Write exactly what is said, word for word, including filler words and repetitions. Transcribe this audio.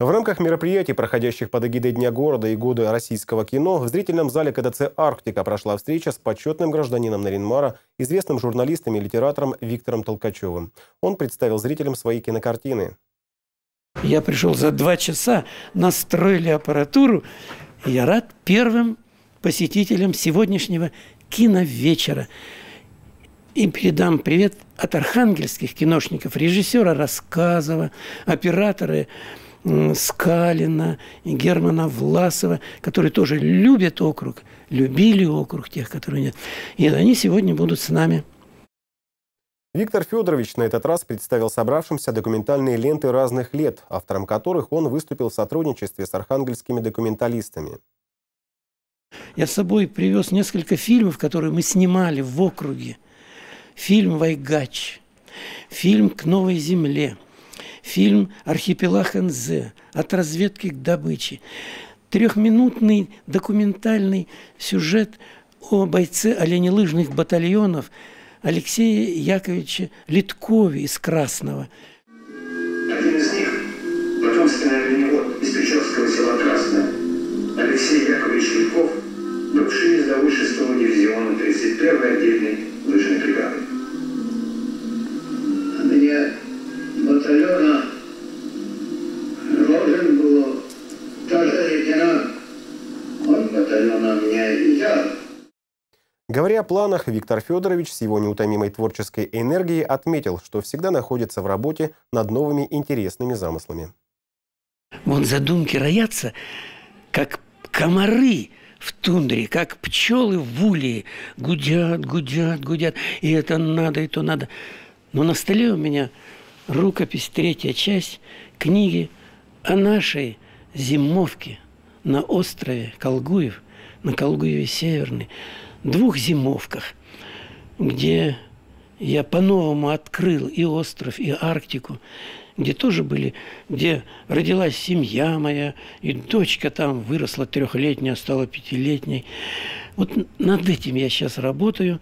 В рамках мероприятий, проходящих под эгидой Дня города и года российского кино, в зрительном зале ка дэ цэ «Арктика» прошла встреча с почетным гражданином Нарьян-Мара, известным журналистом и литератором Виктором Толкачевым. Он представил зрителям свои кинокартины. Я пришел за два часа, настроили аппаратуру, и я рад первым посетителям сегодняшнего киновечера. И передам привет от архангельских киношников, режиссера Рассказова, операторы Скалина, Германа Власова, которые тоже любят округ, любили округ тех, которые нет. И они сегодня будут с нами. Виктор Федорович на этот раз представил собравшимся документальные ленты разных лет, автором которых он выступил в сотрудничестве с архангельскими документалистами. Я с собой привез несколько фильмов, которые мы снимали в округе. Фильм «Вайгач», фильм «К новой земле», фильм «Архипеллах эн зэ», «От разведки к добыче». Трехминутный документальный сюжет о бойце оленелыжных батальонов Алексея Яковича Литкове из Красного. Один из них, потомственный оленевод из Печорского села Красное, Алексей Якович Литков, бывший из довольствования дивизиона тридцать первой отдельной лыжной бригады. Мне батальона должен был тоже лейтенант. Он батальона мне и я. Говоря о планах, Виктор Федорович с его неутомимой творческой энергией отметил, что всегда находится в работе над новыми интересными замыслами. Вон задумки роятся, как комары в тундре, как пчелы в улье. Гудят, гудят, гудят. И это надо, и то надо. Но на столе у меня рукопись, третья часть книги о нашей зимовке на острове Колгуев, на Колгуеве Северной, двух зимовках, где я по-новому открыл и остров, и Арктику, где тоже были, где родилась семья моя, и дочка там выросла трехлетняя, стала пятилетней. Вот над этим я сейчас работаю.